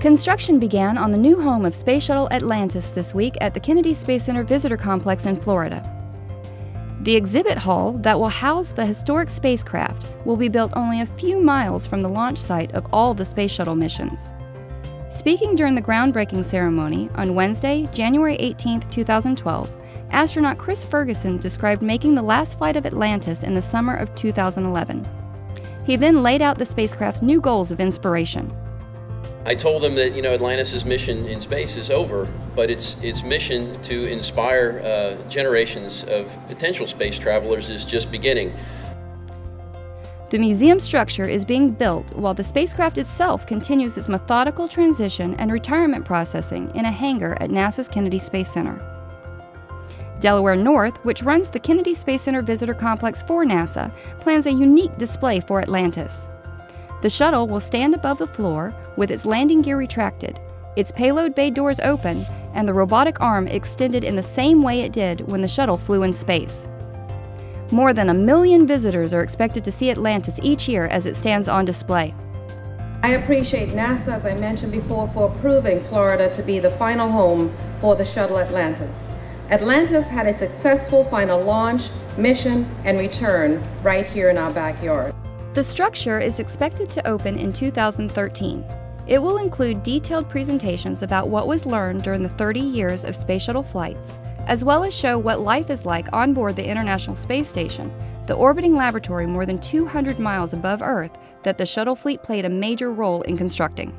Construction began on the new home of Space Shuttle Atlantis this week at the Kennedy Space Center Visitor Complex in Florida. The exhibit hall that will house the historic spacecraft will be built only a few miles from the launch site of all the Space Shuttle missions. Speaking during the groundbreaking ceremony on Wednesday, January 18, 2012, astronaut Chris Ferguson described making the last flight of Atlantis in the summer of 2011. He then laid out the spacecraft's new goals of inspiration. I told them that, you know, Atlantis' mission in space is over, but its mission to inspire generations of potential space travelers is just beginning. The museum structure is being built while the spacecraft itself continues its methodical transition and retirement processing in a hangar at NASA's Kennedy Space Center. Delaware North, which runs the Kennedy Space Center Visitor Complex for NASA, plans a unique display for Atlantis. The shuttle will stand above the floor with its landing gear retracted, its payload bay doors open, and the robotic arm extended in the same way it did when the shuttle flew in space. More than 1 million visitors are expected to see Atlantis each year as it stands on display. I appreciate NASA, as I mentioned before, for approving Florida to be the final home for the shuttle Atlantis. Atlantis had a successful final launch, mission, and return right here in our backyard. The structure is expected to open in 2013. It will include detailed presentations about what was learned during the 30 years of space shuttle flights, as well as show what life is like on board the International Space Station, the orbiting laboratory more than 200 miles above Earth that the shuttle fleet played a major role in constructing.